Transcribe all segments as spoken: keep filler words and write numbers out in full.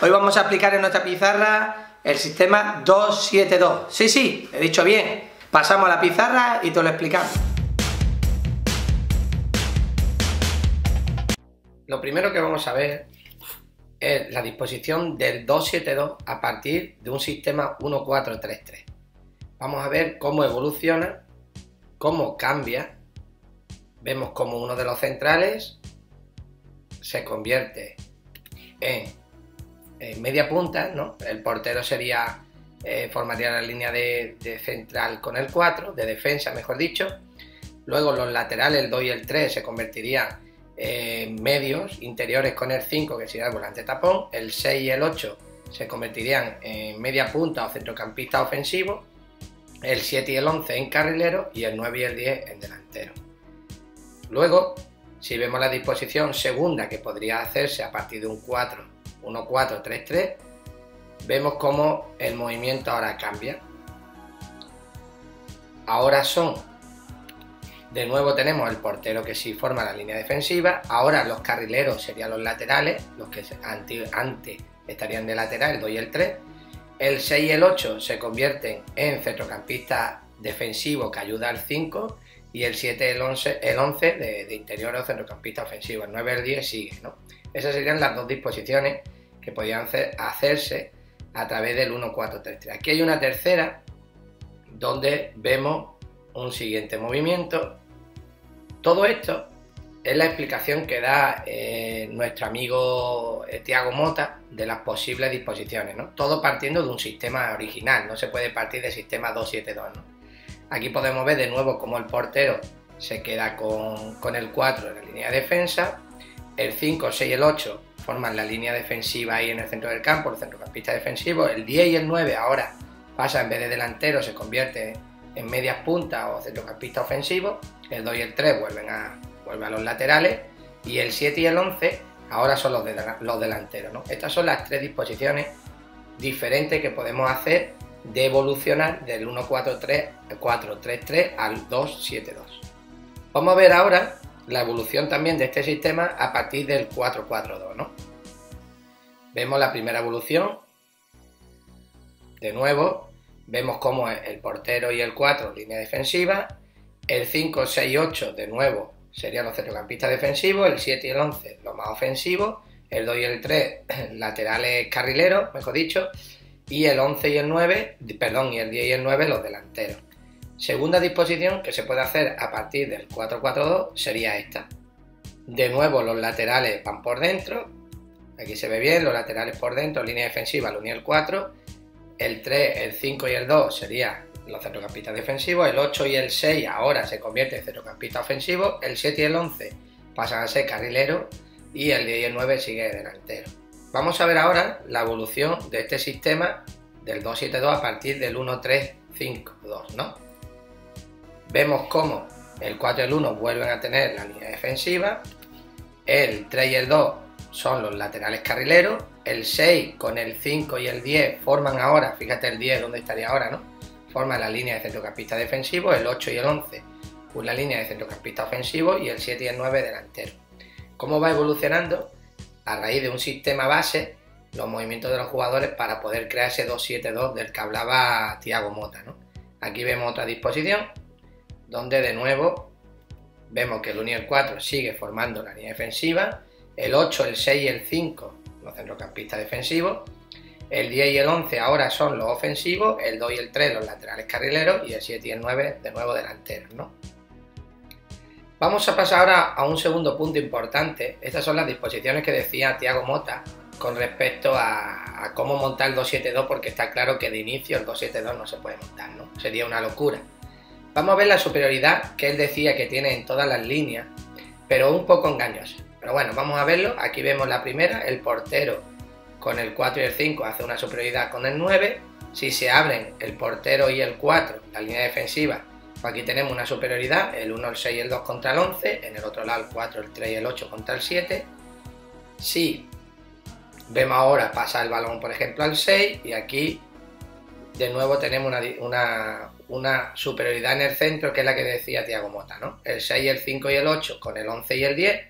Hoy vamos a aplicar en nuestra pizarra el sistema dos siete dos. Sí, sí, he dicho bien. Pasamos a la pizarra y te lo explicamos. Lo primero que vamos a ver es la disposición del dos siete dos a partir de un sistema uno cuatro tres tres. Vamos a ver cómo evoluciona, cómo cambia. Vemos cómo uno de los centrales se convierte en media punta, ¿no? El portero sería eh, formaría la línea de, de central con el cuatro, de defensa mejor dicho. Luego los laterales, el dos y el tres, se convertirían en eh, medios, interiores con el cinco, que sería el volante tapón. El seis y el ocho se convertirían en media punta o centrocampista ofensivo. El siete y el once en carrilero y el nueve y el diez en delantero. Luego, si vemos la disposición segunda, que podría hacerse a partir de un cuatro uno cuatro tres tres, vemos cómo el movimiento ahora cambia. Ahora son, de nuevo tenemos el portero que sí forma la línea defensiva, ahora los carrileros serían los laterales, los que antes estarían de lateral, el dos y el tres, el seis y el ocho se convierten en centrocampista defensivo que ayuda al cinco, y el siete, el once, el once de, de interior o centrocampista ofensivo, el nueve, el diez sigue, ¿no? Esas serían las dos disposiciones que podían hacerse a través del uno cuatro tres tres. Aquí hay una tercera donde vemos un siguiente movimiento. Todo esto es la explicación que da eh, nuestro amigo eh, Thiago Motta de las posibles disposiciones, ¿no? Todo partiendo de un sistema original, no se puede partir del sistema dos siete dos, ¿no? Aquí podemos ver de nuevo cómo el portero se queda con, con el cuatro en la línea de defensa, el cinco, seis y el ocho forman la línea defensiva ahí en el centro del campo, el centrocampista defensivo, el diez y el nueve ahora pasa, en vez de delantero se convierte en medias puntas o centrocampista ofensivo, el dos y el tres vuelven a, vuelven a los laterales y el siete y el once ahora son los, de, los delanteros, ¿no? Estas son las tres disposiciones diferentes que podemos hacer de evolucionar del uno cuatro tres tres al dos siete dos. Vamos a ver ahora la evolución también de este sistema a partir del cuatro cuatro dos, ¿no? Vemos la primera evolución. De nuevo, vemos cómo el portero y el cuatro, línea defensiva. El cinco, seis y ocho, de nuevo, serían los centrocampistas defensivos. El siete y el once, los más ofensivos. El dos y el tres, laterales carrileros, mejor dicho. Y el once y el nueve, perdón, y el diez y el nueve, los delanteros. Segunda disposición que se puede hacer a partir del cuatro cuatro dos sería esta. De nuevo los laterales van por dentro, aquí se ve bien, los laterales por dentro, línea defensiva, el uno y el cuatro, el tres, el cinco y el dos serían los centrocampistas defensivos, el ocho y el seis ahora se convierte en centrocampista ofensivo, el siete y el once pasan a ser carrileros y el diez y el nueve sigue delantero. Vamos a ver ahora la evolución de este sistema del dos siete dos a partir del uno tres cinco dos, ¿no? Vemos cómo el cuatro y el uno vuelven a tener la línea defensiva, el tres y el dos son los laterales carrileros, el seis con el cinco y el diez forman ahora, fíjate el diez donde estaría ahora, ¿no? Forman la línea de centrocampista defensivo, el ocho y el once una línea de centrocampista ofensivo y el siete y el nueve delantero. ¿Cómo va evolucionando? A raíz de un sistema base, los movimientos de los jugadores para poder crear ese dos siete dos del que hablaba Thiago Motta, ¿no? Aquí vemos otra disposición, donde de nuevo vemos que el uno y el cuatro sigue formando la línea defensiva, el ocho, el seis y el cinco, los centrocampistas defensivos, el diez y el once ahora son los ofensivos, el dos y el tres los laterales carrileros y el siete y el nueve de nuevo delanteros, ¿no? Vamos a pasar ahora a un segundo punto importante. Estas son las disposiciones que decía Thiago Motta con respecto a, a cómo montar el dos siete dos, porque está claro que de inicio el dos siete dos no se puede montar, ¿no? Sería una locura. Vamos a ver la superioridad que él decía que tiene en todas las líneas, pero un poco engañosa. Pero bueno, vamos a verlo. Aquí vemos la primera, el portero con el cuatro y el cinco hace una superioridad con el nueve. Si se abren el portero y el cuatro, la línea defensiva, aquí tenemos una superioridad, el uno, el seis y el dos contra el once, en el otro lado el cuatro, el tres y el ocho contra el siete. Si vemos ahora pasa el balón por ejemplo al seis y aquí de nuevo tenemos una, una, una superioridad en el centro que es la que decía Thiago Motta, ¿no? El seis, el cinco y el ocho con el once y el diez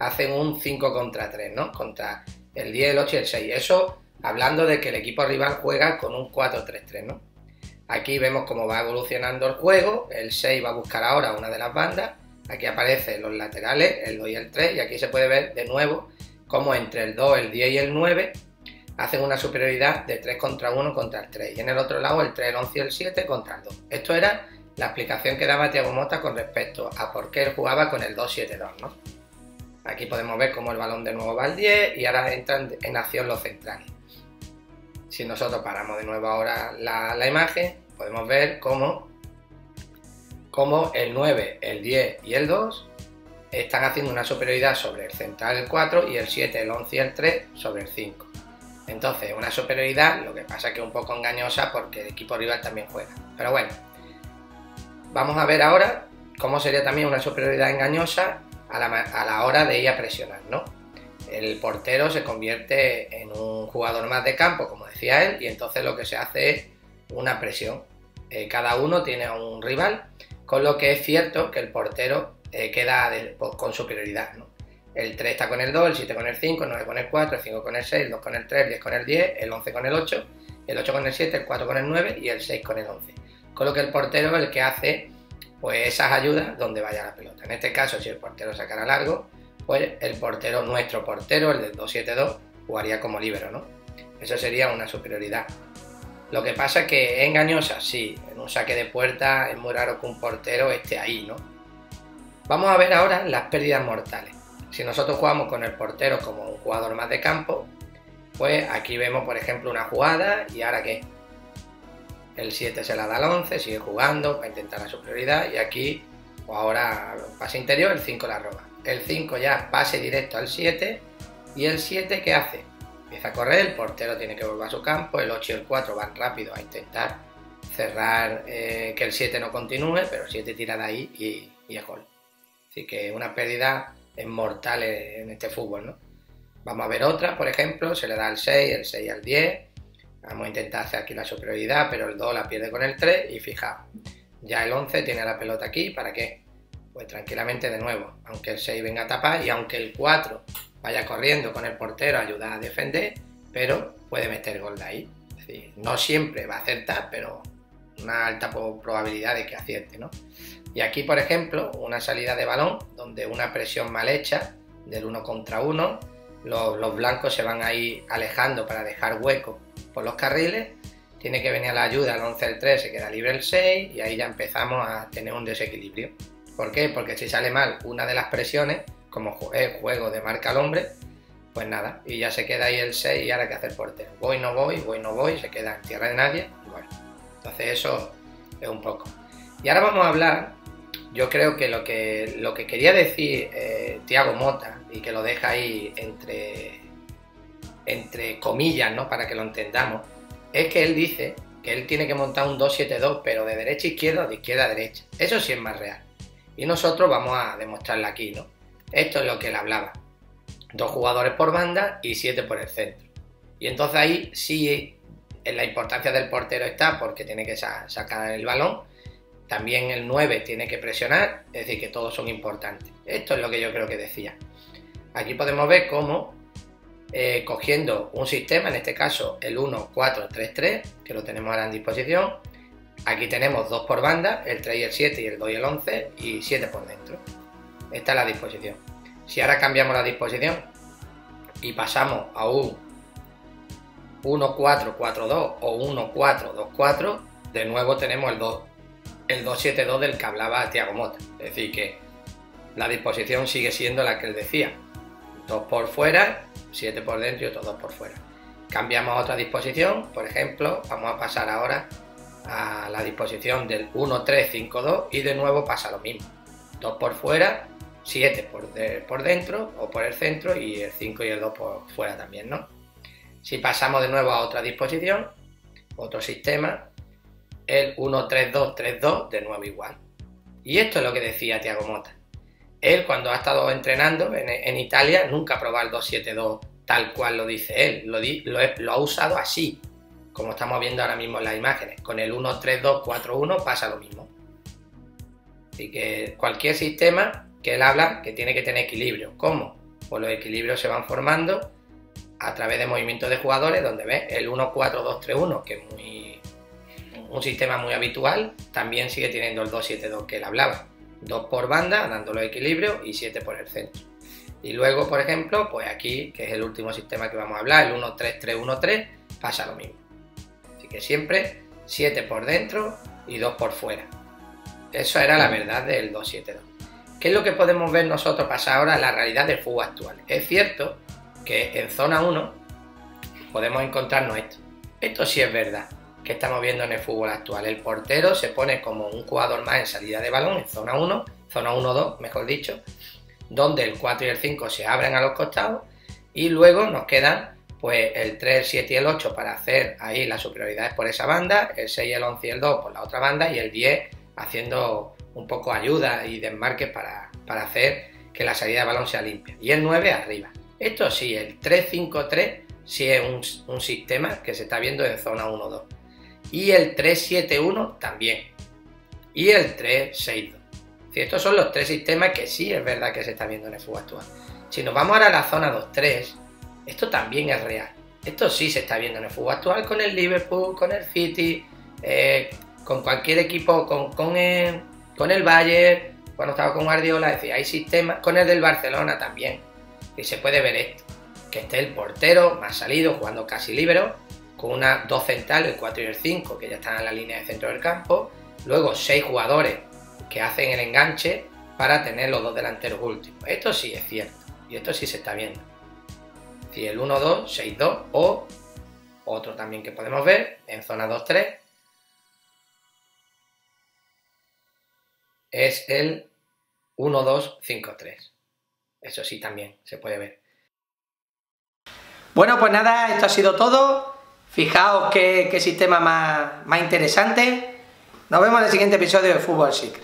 hacen un cinco contra tres, ¿no? Contra el diez, el ocho y el seis. Eso hablando de que el equipo rival juega con un cuatro tres tres, ¿no? Aquí vemos cómo va evolucionando el juego. El seis va a buscar ahora una de las bandas. Aquí aparecen los laterales, el dos y el tres, y aquí se puede ver de nuevo cómo entre el dos, el diez y el nueve hacen una superioridad de tres contra uno contra el tres. Y en el otro lado el tres, el once y el siete contra el dos. Esto era la explicación que daba Thiago Motta con respecto a por qué él jugaba con el dos siete dos, ¿no? Aquí podemos ver cómo el balón de nuevo va al diez y ahora entran en acción los centrales. Si nosotros paramos de nuevo ahora la, la imagen, podemos ver cómo, cómo el nueve, el diez y el dos están haciendo una superioridad sobre el central, el cuatro, y el siete, el once y el tres sobre el cinco. Entonces, una superioridad, lo que pasa es que es un poco engañosa porque el equipo rival también juega. Pero bueno, vamos a ver ahora cómo sería también una superioridad engañosa a la, a la hora de ir a presionar, ¿no? El portero se convierte en un jugador más de campo, como decía él, y entonces lo que se hace es una presión. Eh, cada uno tiene a un rival, con lo que es cierto que el portero eh, queda de, pues, con superioridad, ¿no? El tres está con el dos, el siete con el cinco, el nueve con el cuatro, el cinco con el seis, el dos con el tres, el diez con el diez, el once con el ocho, el ocho con el siete, el cuatro con el nueve y el seis con el once. Con lo que el portero es el que hace, pues, esas ayudas donde vaya la pelota. En este caso, si el portero sacara largo, pues el portero, nuestro portero, el del dos siete dos, jugaría como líbero, ¿no? Eso sería una superioridad. Lo que pasa es que es engañosa, sí. En un saque de puerta es muy raro que un portero esté ahí, ¿no? Vamos a ver ahora las pérdidas mortales. Si nosotros jugamos con el portero como un jugador más de campo, pues aquí vemos, por ejemplo, una jugada y ahora ¿qué? El siete se la da al once, sigue jugando, va a intentar la superioridad y aquí, o ahora pase interior, el cinco la roba. El cinco ya pase directo al siete y el siete ¿qué hace? Empieza a correr, el portero tiene que volver a su campo, el ocho y el cuatro van rápido a intentar cerrar eh, que el siete no continúe, pero el siete tira de ahí y, y es gol. Así que una pérdida es mortal en este fútbol, ¿no? Vamos a ver otra, por ejemplo, se le da al seis, el seis al diez. Vamos a intentar hacer aquí la superioridad, pero el dos la pierde con el tres y fijaos, ya el once tiene la pelota aquí, ¿para qué? Pues tranquilamente de nuevo, aunque el seis venga a tapar y aunque el cuatro vaya corriendo con el portero, ayuda a defender, pero puede meter gol de ahí. Es decir, no siempre va a acertar, pero una alta probabilidad de que acierte, ¿no? Y aquí, por ejemplo, una salida de balón donde una presión mal hecha del uno contra uno, los, los blancos se van ahí alejando para dejar hueco por los carriles, tiene que venir a la ayuda el once, el tres, se queda libre el seis y ahí ya empezamos a tener un desequilibrio. ¿Por qué? Porque si sale mal una de las presiones, como es juego de marca al hombre, pues nada, y ya se queda ahí el seis y ahora qué hace el portero. Voy, no voy, voy, no voy, se queda en tierra de nadie, bueno, entonces eso es un poco. Y ahora vamos a hablar. Yo creo que lo que, lo que quería decir eh, Thiago Motta, y que lo deja ahí entre, entre comillas, ¿no?, para que lo entendamos, es que él dice que él tiene que montar un dos siete dos, pero de derecha a izquierda o de izquierda a derecha. Eso sí es más real. Y nosotros vamos a demostrarlo aquí, ¿no? Esto es lo que él hablaba. Dos jugadores por banda y siete por el centro. Y entonces ahí sí en la importancia del portero está, porque tiene que sa- sacar el balón. También el nueve tiene que presionar, es decir, que todos son importantes. Esto es lo que yo creo que decía. Aquí podemos ver cómo, eh, cogiendo un sistema, en este caso el uno cuatro tres tres, que lo tenemos ahora en disposición, aquí tenemos dos por banda, el tres y el siete, y el dos y el once, y siete por dentro. Esta es la disposición. Si ahora cambiamos la disposición y pasamos a un uno cuatro cuatro dos o uno cuatro dos cuatro, de nuevo tenemos el dos. El dos siete dos del que hablaba Thiago Motta. Es decir, que la disposición sigue siendo la que él decía. Dos por fuera, siete por dentro y otros dos por fuera. Cambiamos a otra disposición. Por ejemplo, vamos a pasar ahora a la disposición del uno tres cinco dos y de nuevo pasa lo mismo. Dos por fuera, siete por, de, por dentro o por el centro y el cinco y el dos por fuera también, ¿no? Si pasamos de nuevo a otra disposición, otro sistema, el uno tres dos tres dos, de nuevo igual. Y esto es lo que decía Thiago Motta. Él, cuando ha estado entrenando en, en Italia, nunca ha probado el dos siete dos tal cual lo dice él. Lo, di, lo, lo ha usado así, como estamos viendo ahora mismo en las imágenes. Con el uno tres dos cuatro uno pasa lo mismo. Así que cualquier sistema que él habla que tiene que tener equilibrio. ¿Cómo? Pues los equilibrios se van formando a través de movimientos de jugadores, donde ves el uno cuatro dos tres uno, que es muy, un sistema muy habitual. También sigue teniendo el dos siete dos que él hablaba, dos por banda, dándole equilibrio, y siete por el centro. Y luego, por ejemplo, pues aquí, que es el último sistema que vamos a hablar, el uno tres tres uno tres, pasa lo mismo. Así que siempre siete por dentro y dos por fuera. Eso era la verdad del dos siete dos. ¿Qué es lo que podemos ver nosotros pasar ahora en la realidad del fútbol actual? Es cierto que en zona uno podemos encontrarnos esto. Esto sí es verdad que estamos viendo en el fútbol actual. El portero se pone como un jugador más en salida de balón en zona uno, zona uno dos, mejor dicho, donde el cuatro y el cinco se abren a los costados, y luego nos quedan pues el tres, el siete y el ocho para hacer ahí las superioridades por esa banda, el seis, el once y el dos por la otra banda, y el diez haciendo un poco ayuda y desmarques para, para hacer que la salida de balón sea limpia, y el nueve arriba. Esto sí, el tres cinco tres sí es un, un sistema que se está viendo en zona uno dos, y el tres siete uno también, y el tres seis dos. Si estos son los tres sistemas que sí es verdad que se está viendo en el fútbol actual. Si nos vamos ahora a la zona dos tres, esto también es real. Esto sí se está viendo en el fútbol actual con el Liverpool, con el City, eh, con cualquier equipo, con, con, el, con el Bayern, cuando estaba con Guardiola. Es decir, hay sistemas, con el del Barcelona también, y se puede ver esto. Que esté el portero más salido, jugando casi libero, con una, dos centrales, el cuatro y el cinco, que ya están en la línea de centro del campo. Luego seis jugadores que hacen el enganche para tener los dos delanteros últimos. Esto sí es cierto, y esto sí se está viendo. Si el uno dos, seis dos, o otro también que podemos ver en zona dos tres es el uno dos cinco tres. Eso sí también se puede ver. Bueno, pues nada, esto ha sido todo. Fijaos qué, qué sistema más, más interesante. Nos vemos en el siguiente episodio de Football Secrets.